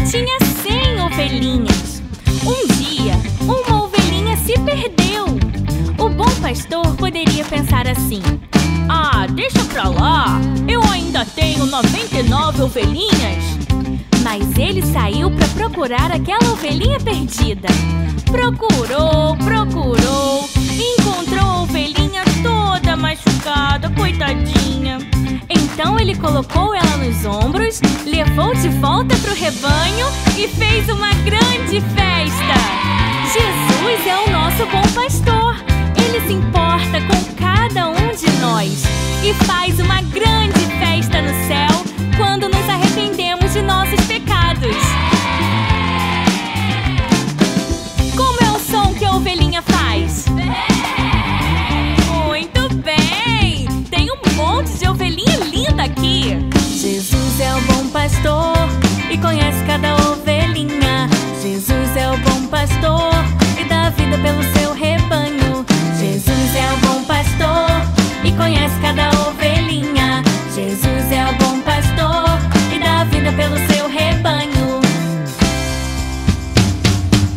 tinha 100 ovelhinhas. Um dia, uma ovelhinha se perdeu. O bom pastor poderia pensar assim: ah, deixa pra lá, eu ainda tenho 99 ovelhinhas. Mas ele saiu pra procurar aquela ovelhinha perdida. Procurou, procurou, encontrou a ovelhinha toda machucada, coitadinha. Então ele colocou ela nos ombros, levou de volta pro rebanho e fez uma grande festa. Jesus é o nosso bom pastor. Ele se importa com cada um de nós e faz uma grande festa no céu quando nos arrependemos de nossos pecados. Como é o som que a ovelhinha faz? Muito bem! Tem um monte de ovelhinha linda aqui. Jesus é o bom pastor e conhece cada ovelhinha. Jesus é o bom pastor e dá vida pelo seu rebanho. Jesus é o bom pastor e conhece cada ovelhinha. Jesus é o bom pastor e dá vida pelo seu rebanho.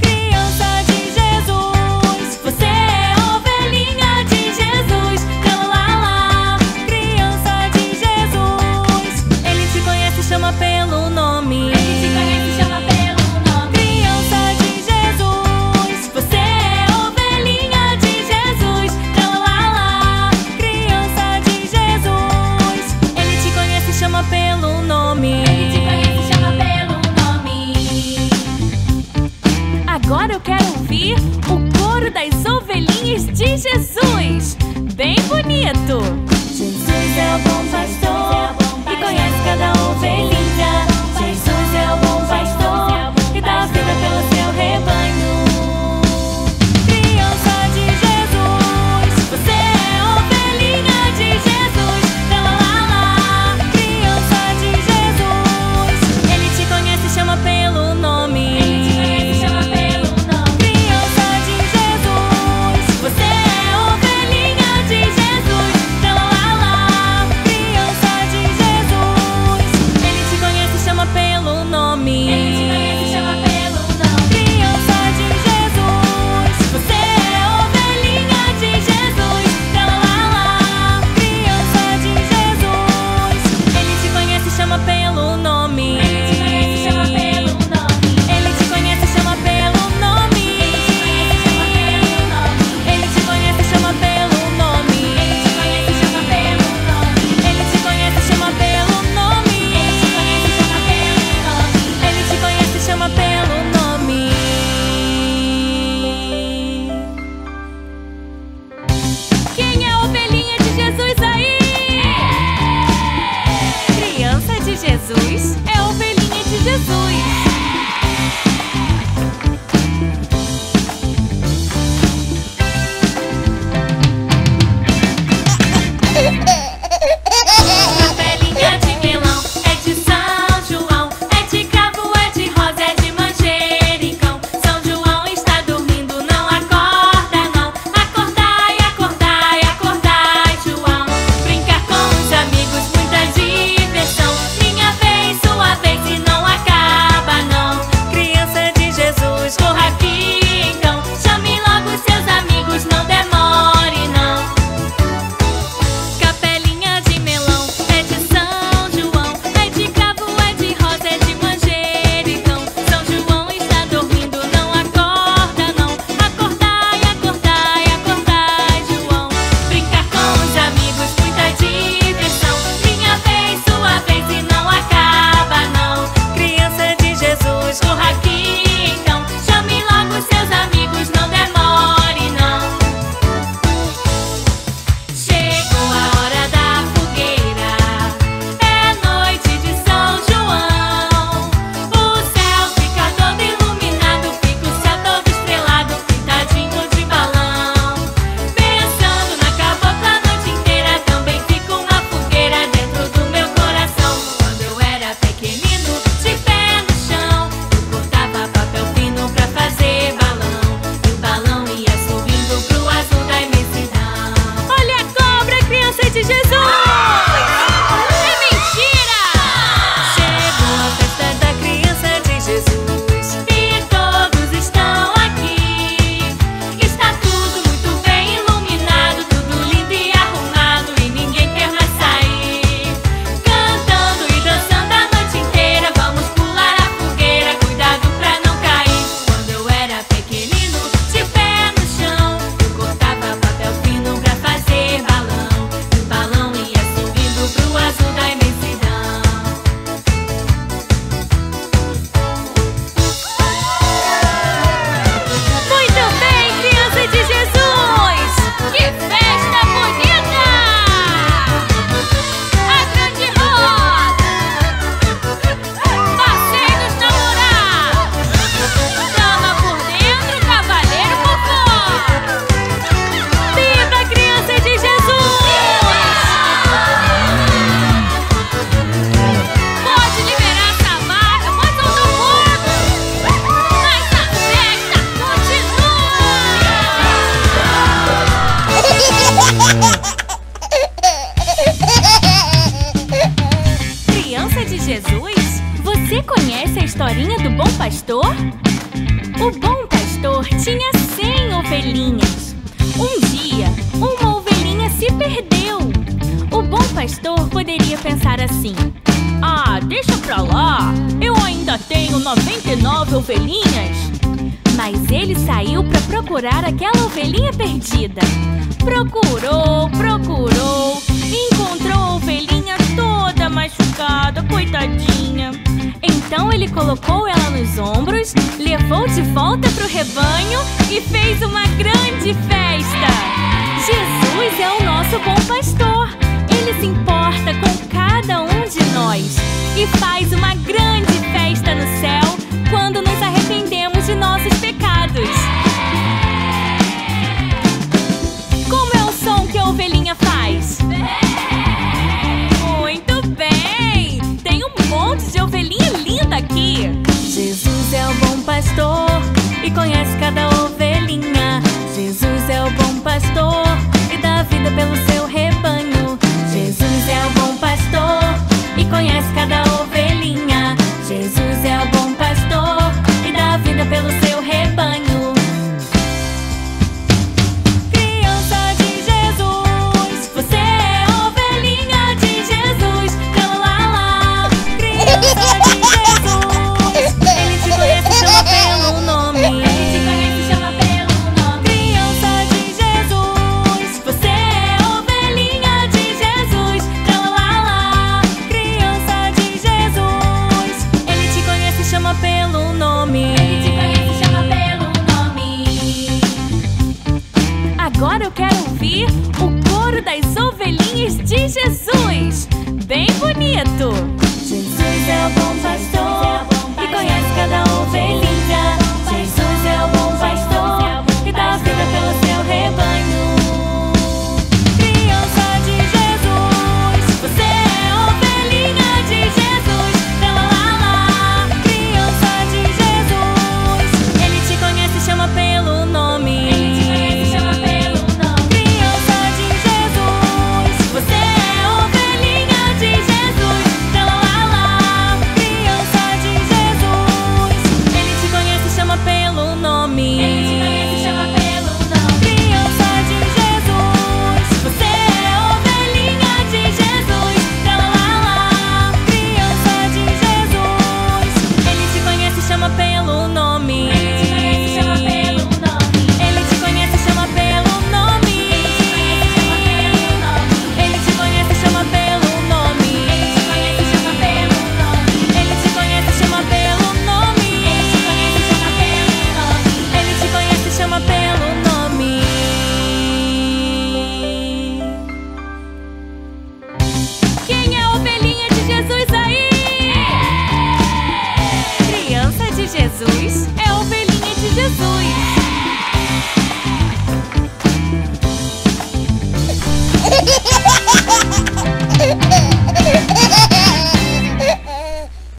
Criança de Jesus, você é ovelhinha de Jesus. Lá, criança de Jesus, ele te conhece e chama pelo nome. Agora eu quero ouvir o coro das ovelhinhas de Jesus. Bem bonito! Jesus é o bom pastor e conhece cada ovelhinha. Jesus é o bom pastor e dá vida pelo seu rebanho. Não acaba. Conhece a historinha do Bom Pastor? O Bom Pastor tinha 100 ovelhinhas. Um dia, uma ovelhinha se perdeu. O Bom Pastor poderia pensar assim: ah, deixa pra lá, eu ainda tenho 99 ovelhinhas. Mas ele saiu pra procurar aquela ovelhinha perdida. Procurou, procurou, encontrou a ovelhinha toda machucada, coitadinha. Então ele colocou ela nos ombros, levou de volta pro rebanho e fez uma grande festa. Jesus é o nosso bom pastor. Ele se importa com cada um de nós e faz uma grande festa no céu quando nos arrependemos de nossos pecados. Como é o som que a ovelhinha faz? Muito bem! Tem um monte de ovelhinha linda aqui. Jesus é o bom pastor e conhece cada ovelhinha. Jesus é o bom pastor e dá vida pelo seu rebanho. Jesus é o bom pastor e conhece cada ovelhinha. Jesus é o bom pastor e dá vida pelo seu rebanho. Criança de Jesus, você é ovelhinha de Jesus. Tralalá, criança de Jesus, ele te conhece e chama pelo nome. Ele te conhece e chama pelo nome. Criança de Jesus, você é ovelhinha de Jesus. Tralalá, criança de Jesus, ele te conhece e chama pelo nome. Agora eu quero ouvir o coro das ovelhinhas de Jesus. Bem bonito! Jesus é o bom pastor.